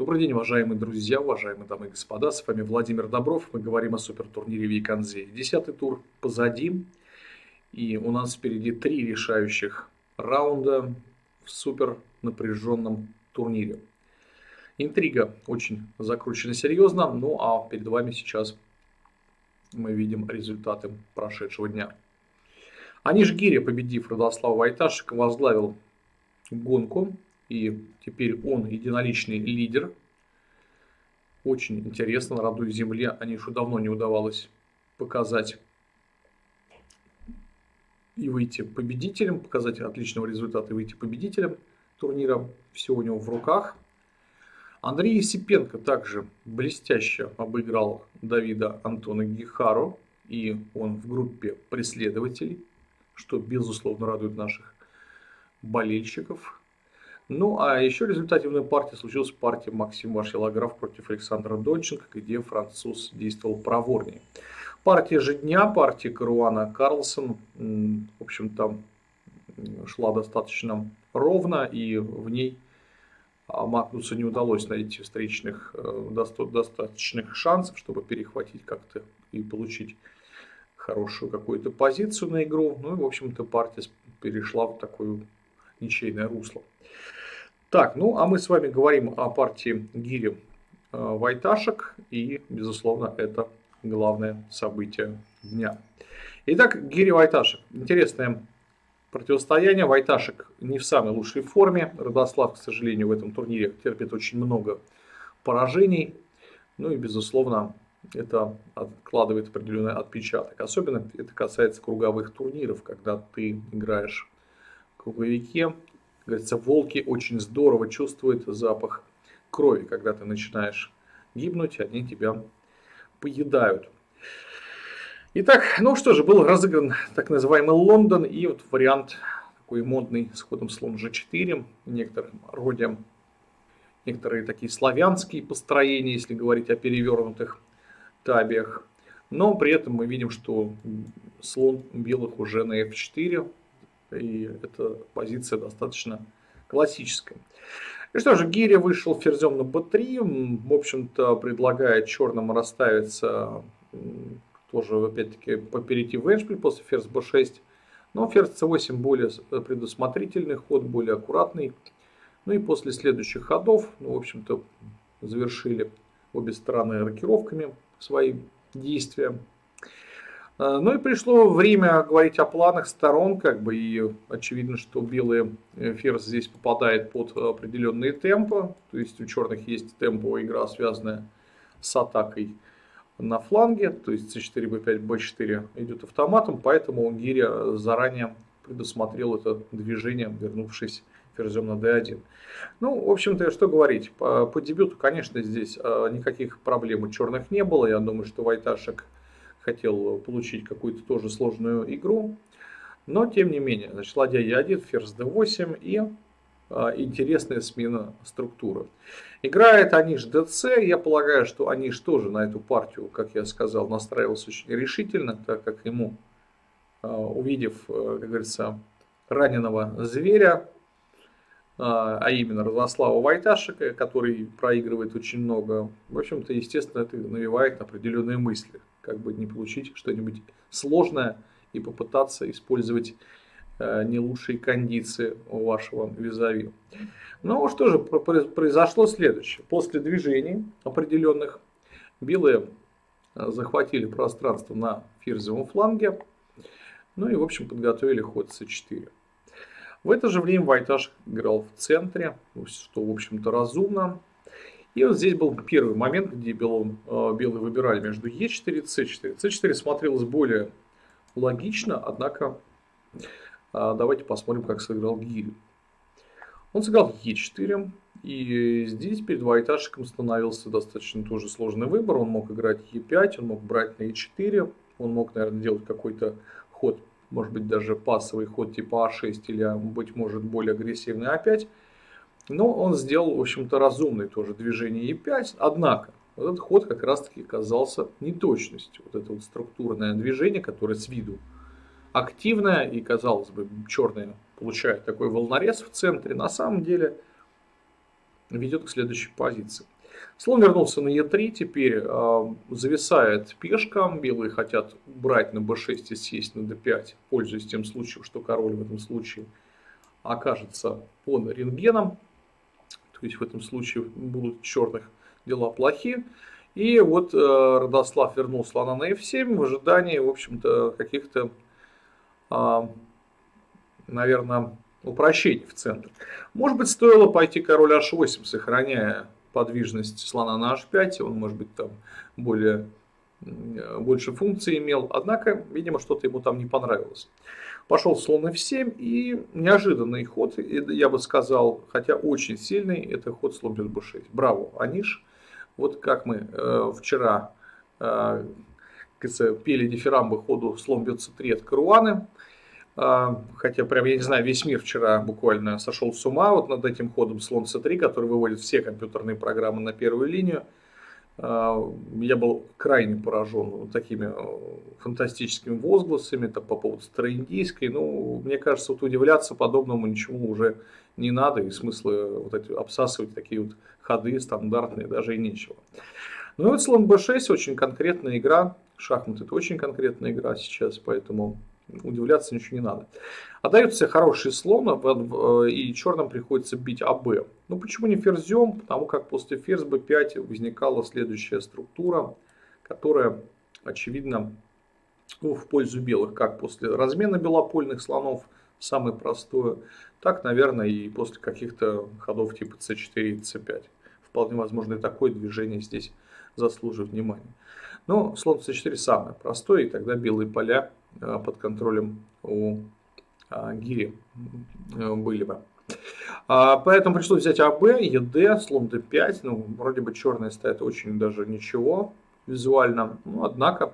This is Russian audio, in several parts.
Добрый день, уважаемые друзья, уважаемые дамы и господа, с вами Владимир Добров, мы говорим о супертурнире Вейк-ан-Зее. 10-й тур позади, и у нас впереди 3 решающих раунда в супер напряженном турнире. Интрига очень закручена серьезно, ну а перед вами сейчас мы видим результаты прошедшего дня. Аниш Гири, победив Радослава Войташека, возглавил гонку. И теперь он единоличный лидер. Очень интересно, на родной земле Анишу давно не удавалось показать и выйти победителем, показать отличного результата и выйти победителем турнира. Все у него в руках. Андрей Есипенко также блестяще обыграл Давида Антона Гихарро. И он в группе преследователей, что безусловно радует наших болельщиков. Ну, а еще результативной партией случилась партия Максима Матлакова против Александра Донченко, где француз действовал проворнее. Партия же дня, партия Каруана Карлсен, в общем-то, шла достаточно ровно, и в ней Магнусу не удалось найти встречных достаточных шансов, чтобы перехватить как-то и получить хорошую какую-то позицию на игру. Ну, и, в общем-то, партия перешла в такое ничейное русло. Так, ну а мы с вами говорим о партии Гири Войташек, и, безусловно, это главное событие дня. Итак, Гири Войташек. Интересное противостояние. Войташек не в самой лучшей форме. Радослав, к сожалению, в этом турнире терпит очень много поражений. Ну и, безусловно, это откладывает определенный отпечаток. Особенно это касается круговых турниров, когда ты играешь в круговике. Говорится, волки очень здорово чувствуют запах крови, когда ты начинаешь гибнуть, они тебя поедают. Итак, ну что же, был разыгран так называемый Лондон и вот вариант такой модный с ходом слон g4, некоторым роде некоторые такие славянские построения, если говорить о перевернутых табиях. Но при этом мы видим, что слон белых уже на f4. И эта позиция достаточно классическая. И что же, Гири вышел ферзем на b3. В общем-то, предлагает черным расставиться. Тоже, опять-таки, перейти в эндшпиль после ферзь b6. Но ферзь c8 более предусмотрительный ход, более аккуратный. Ну и после следующих ходов, ну, в общем-то, завершили обе стороны рокировками свои действия. Ну и пришло время говорить о планах сторон, как бы, и очевидно, что белый ферзь здесь попадает под определенные темпы, то есть у черных есть темповая игра, связанная с атакой на фланге, то есть c4, b5, b4 идет автоматом, поэтому Гири заранее предусмотрел это движение, вернувшись ферзем на d1. Ну, в общем-то, что говорить, по дебюту, конечно, здесь никаких проблем у черных не было, я думаю, что Войташек хотел получить какую-то тоже сложную игру. Но, тем не менее, значит, ладья e1, ферзь d8 и интересная смена структуры. Играет Аниш ДЦ. Я полагаю, что Аниш тоже на эту партию, как я сказал, настраивался очень решительно, так как ему, увидев, как говорится, раненого зверя, а именно Радослава Войташека, который проигрывает очень много, в общем-то, естественно, это навевает определенные мысли. Как бы не получить что-нибудь сложное и попытаться использовать не лучшие кондиции вашего визави. Ну что же, произошло следующее. После движений определенных белые захватили пространство на ферзевом фланге. Ну и, в общем, подготовили ход c4. В это же время Войташек играл в центре, что, в общем-то, разумно. И вот здесь был первый момент, где белые выбирали между e4 и c4. c4 смотрелось более логично, однако давайте посмотрим, как сыграл Гири. Он сыграл e4, и здесь перед Войташеком становился достаточно тоже сложный выбор. Он мог играть e5, он мог брать на e4, он мог, наверное, делать какой-то ход, может быть, даже пассовый ход типа a6 или, быть может, более агрессивный a5. Но он сделал, в общем-то, разумное тоже движение e5. Однако, вот этот ход как раз-таки оказался неточностью. Вот это вот структурное движение, которое с виду активное. И, казалось бы, черные получают такой волнорез в центре. На самом деле, ведет к следующей позиции. Слон вернулся на Е3, теперь зависает пешка, белые хотят брать на Б6 и сесть на Д5, пользуясь тем случаем, что король в этом случае окажется под рентгеном, то есть в этом случае будут черных дела плохие. И вот Радослав вернул слона на F7 в ожидании, в общем-то, каких-то, наверное, упрощений в центре. Может быть, стоило пойти король H8, сохраняя подвижность слона на H5, он, может быть, там больше функций имел, однако, видимо, что-то ему там не понравилось. Пошел слон F7, и неожиданный ход, я бы сказал, хотя очень сильный, это ход слон бьет B6. Браво, Аниш! Вот как мы вчера пели дифирамбы ходу слон бьет c3 от Каруаны. Хотя, прям, я не знаю, весь мир вчера буквально сошел с ума вот над этим ходом слон c3, который выводит все компьютерные программы на первую линию. Я был крайне поражен вот такими фантастическими возгласами по поводу староиндийской. Ну, мне кажется, вот удивляться подобному ничему уже не надо, и смысла вот эти, обсасывать такие вот ходы стандартные даже и нечего. Ну и вот слон b6 очень конкретная игра, шахматы это очень конкретная игра сейчас, поэтому удивляться ничего не надо. Отдается хороший слон, и черным приходится бить АБ. Ну почему не ферзем? Потому как после ферзь Б5 возникала следующая структура, которая, очевидно, ну, в пользу белых, как после размена белопольных слонов, самое простое, так, наверное, и после каких-то ходов типа С4 и С5. Вполне возможно, и такое движение здесь заслуживает внимания. Но слон С4 самое простое, и тогда белые поля под контролем у Гири были бы. Поэтому пришлось взять АБ, ЕД, слон Д5. Ну, вроде бы черные стоят очень даже ничего визуально. Но, однако,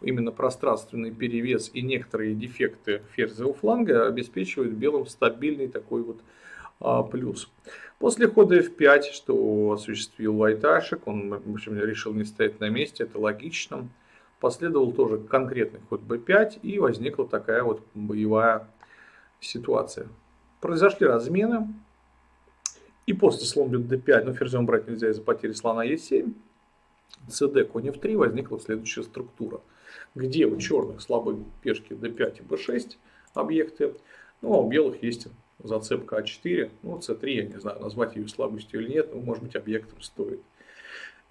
именно пространственный перевес и некоторые дефекты ферзевого фланга обеспечивают белым стабильный такой вот плюс. После хода F5, что осуществил Войташек, он, в общем, решил не стоять на месте, это логично. Последовал тоже конкретный ход b5, и возникла такая вот боевая ситуация. Произошли размены, и после слон бьет d5, но ферзем брать нельзя из-за потери слона e7, cd, конь f3, возникла следующая структура, где у черных слабые пешки d5 и b6 объекты, ну а у белых есть зацепка а4, ну c3, я не знаю, назвать ее слабостью или нет, но, может быть, объектом стоит.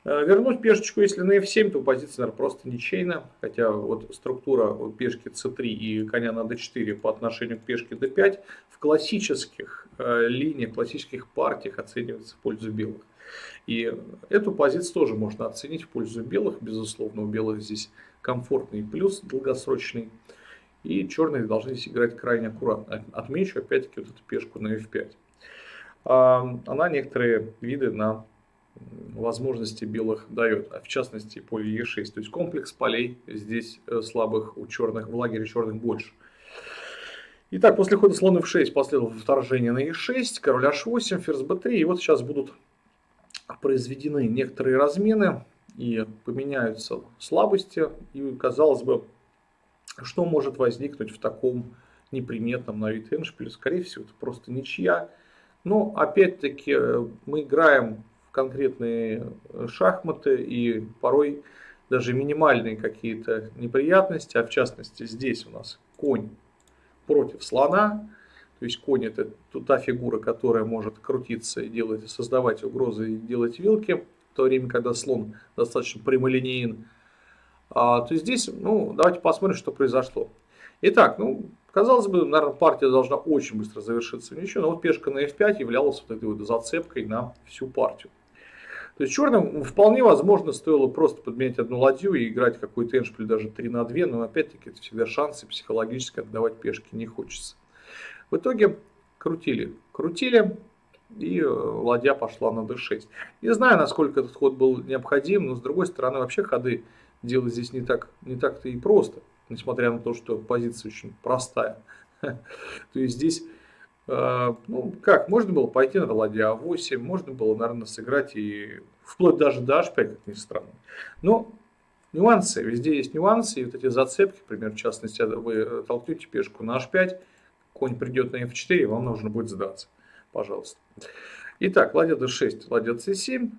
Вернуть пешечку, если на f7, то позиция, наверное, просто ничейна. Хотя вот структура пешки c3 и коня на d4 по отношению к пешке d5 в классических линиях, классических партиях оценивается в пользу белых. И эту позицию тоже можно оценить в пользу белых. Безусловно, у белых здесь комфортный плюс долгосрочный. И черные должны здесь играть крайне аккуратно. Отмечу опять-таки вот эту пешку на f5. Она некоторые виды на возможности белых дает, в частности поле Е6, то есть комплекс полей здесь слабых у черных, в лагере черных больше. Итак, после хода слона F6 последовало вторжение на Е6, король H8, ферзь Б3, и вот сейчас будут произведены некоторые размены и поменяются слабости, и казалось бы, что может возникнуть в таком неприметном на вид эндшпиле, скорее всего это просто ничья, но опять-таки мы играем конкретные шахматы, и порой даже минимальные какие-то неприятности, а в частности здесь у нас конь против слона, то есть конь это та фигура, которая может крутиться и делать, создавать угрозы и делать вилки, в то время, когда слон достаточно прямолинеен, то здесь, ну, давайте посмотрим, что произошло. Итак, ну, казалось бы, наверное, партия должна очень быстро завершиться в ничью, но вот пешка на F5 являлась вот этой вот зацепкой на всю партию. То есть черным вполне возможно стоило просто подменять одну ладью и играть какой-то эндшпиль даже 3 на 2, но опять-таки это всегда шансы, психологически отдавать пешки не хочется. В итоге крутили, и ладья пошла на d6. Не знаю, насколько этот ход был необходим, но с другой стороны вообще ходы делать здесь не так-то и просто, несмотря на то, что позиция очень простая. То есть здесь... ну, как, можно было пойти на ладья А8, можно было, наверное, сыграть и вплоть даже до H5, как ни странно. Но нюансы, везде есть нюансы, и вот эти зацепки, например, в частности, вы толкнете пешку на H5, конь придет на F4, и вам нужно будет сдаться, пожалуйста. Итак, ладья d6, ладья c7.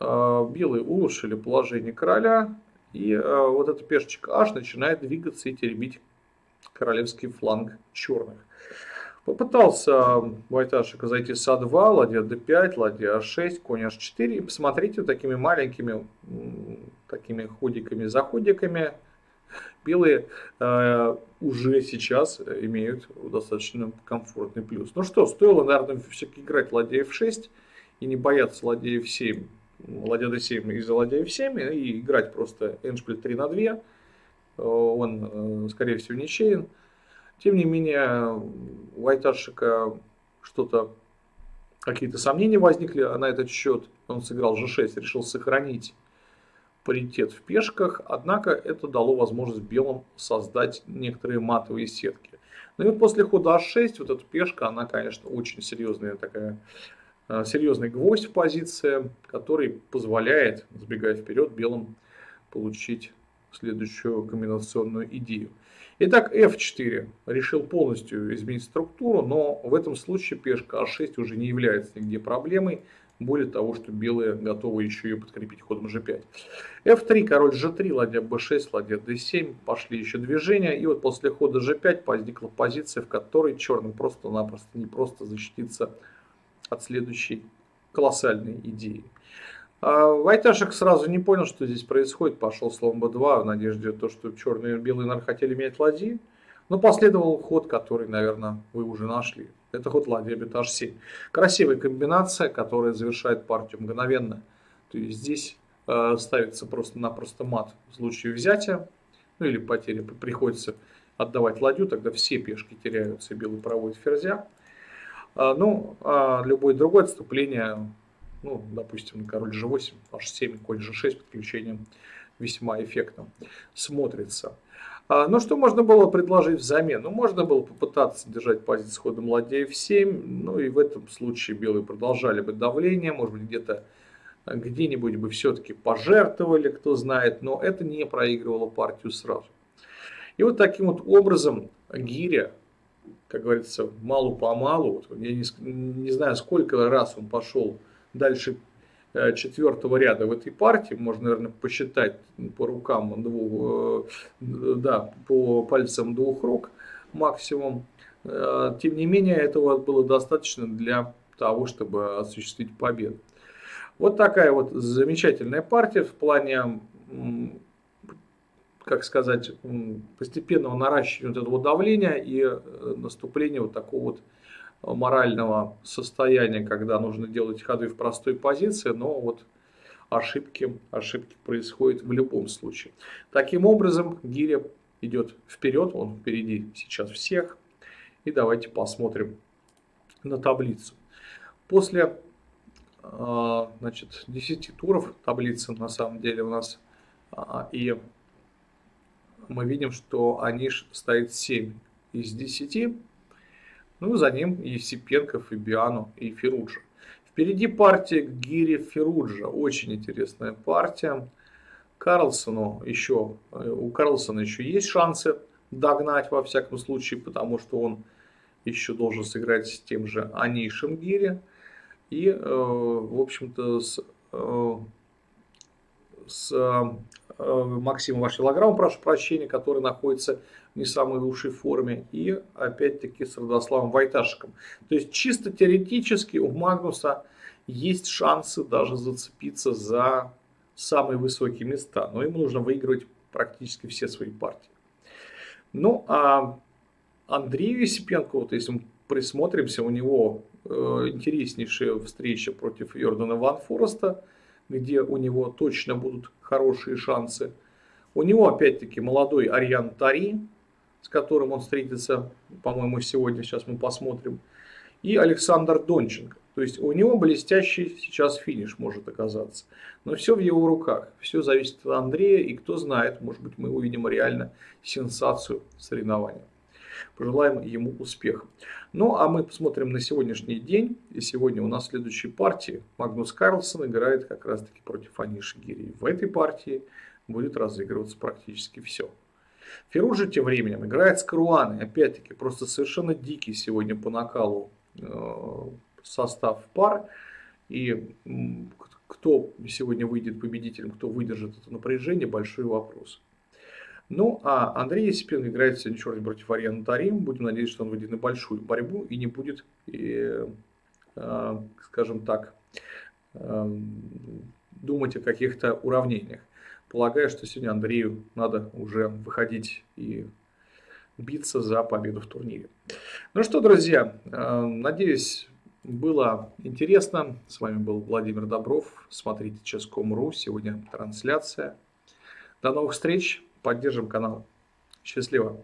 Белые улучшили положение короля. И вот эта пешечка h начинает двигаться и теребить королевский фланг черных. Попытался Войташек зайти с А2, ладья d5, ладья А6, конь H4. И посмотрите, такими маленькими такими ходиками-заходиками белые уже сейчас имеют достаточно комфортный плюс. Ну что, стоило, наверное, все-таки играть ладья F6 и не бояться ладья F7, ладья d7 из-за ладья F7 и играть просто эндшпиль 3 на 2. Он, скорее всего, ничейен. Тем не менее, у Войташека какие-то сомнения возникли на этот счет. Он сыграл g6, решил сохранить паритет в пешках. Однако это дало возможность белым создать некоторые матовые сетки. Ну и вот после хода h6 вот эта пешка, она, конечно, очень серьезный гвоздь в позиции, который позволяет, сбегая вперед, белым получить следующую комбинационную идею. Итак, f4 решил полностью изменить структуру, но в этом случае пешка a6 уже не является нигде проблемой. Более того, что белые готовы еще ее подкрепить ходом g5. f3, король g3, ладья b6, ладья d7. Пошли еще движения. И вот после хода g5 возникла позиция, в которой черным просто-напросто не просто защититься от следующей колоссальной идеи. Войташек сразу не понял, что здесь происходит. Пошел слон b2 в надежде, что черные и белые хотели менять ладьи. Но последовал ход, который, наверное, вы уже нашли. Это ход ладья h7. Красивая комбинация, которая завершает партию мгновенно. То есть здесь ставится просто-напросто мат в случае взятия. Ну или потери. Приходится отдавать ладью, тогда все пешки теряются и белый проводит ферзя. Любое другое отступление... Ну, допустим, король g8, h7, конь g6 подключением весьма эффектно смотрится. Но что можно было предложить взамен? Ну, можно было попытаться держать позицию с ходом ладья f7. Ну, и в этом случае белые продолжали бы давление. Может быть, где-нибудь бы все-таки пожертвовали, кто знает. Но это не проигрывало партию сразу. И вот таким вот образом Гири, как говорится, мало-помалу. Вот, я не знаю, сколько раз он пошел дальше 4-го ряда в этой партии. Можно, наверное, посчитать по рукам по пальцам 2 рук максимум. Тем не менее, этого было достаточно для того, чтобы осуществить победу. Вот такая вот замечательная партия в плане, как сказать, постепенного наращивания вот этого давления и наступления вот такого вот морального состояния, когда нужно делать ходы в простой позиции, но вот ошибки происходят в любом случае. Таким образом, Гири идет вперед, он впереди сейчас всех. И давайте посмотрим на таблицу. После 10 туров таблица на самом деле у нас, и мы видим, что Аниш стоит 7 из 10. Ну, за ним Есипенко, Фабиану и Фируджа. Впереди партия Гири-Фируджа. Очень интересная партия. У Карлсена еще есть шансы догнать, во всяком случае, потому что он еще должен сыграть с тем же Анишем Гири. И, в общем-то, Максимом Вашилограммом, прошу прощения, который находится в не самой лучшей форме, и опять-таки с Радославом Войташеком. То есть чисто теоретически у Магнуса есть шансы даже зацепиться за самые высокие места, но ему нужно выигрывать практически все свои партии. Ну а Андрею Есипенко, вот если мы присмотримся, у него интереснейшая встреча против Йордена ван Фореста, где у него точно будут хорошие шансы. У него опять-таки молодой Ариан Тари, с которым он встретится, по-моему, сегодня, сейчас мы посмотрим. И Александр Донченко. То есть у него блестящий сейчас финиш может оказаться. Но все в его руках. Все зависит от Андрея. И кто знает, может быть, мы увидим реально сенсацию соревнования. Пожелаем ему успеха. Ну, а мы посмотрим на сегодняшний день. И сегодня у нас в следующей партии Магнус Карлсен играет как раз-таки против Аниша Гири. В этой партии будет разыгрываться практически все. Фируж же тем временем играет с Каруаной. Опять-таки, просто совершенно дикий сегодня по накалу состав пар. И кто сегодня выйдет победителем, кто выдержит это напряжение, большой вопрос. Ну, а Андрей Есипенко играет сегодня черный против Ариана Тари. Будем надеяться, что он выйдет на большую борьбу и не будет, скажем так, думать о каких-то уравнениях. Полагаю, что сегодня Андрею надо уже выходить и биться за победу в турнире. Ну что, друзья, надеюсь, было интересно. С вами был Владимир Добров. Смотрите chess.com.ru. Сегодня трансляция. До новых встреч. Поддержим канал. Счастливо.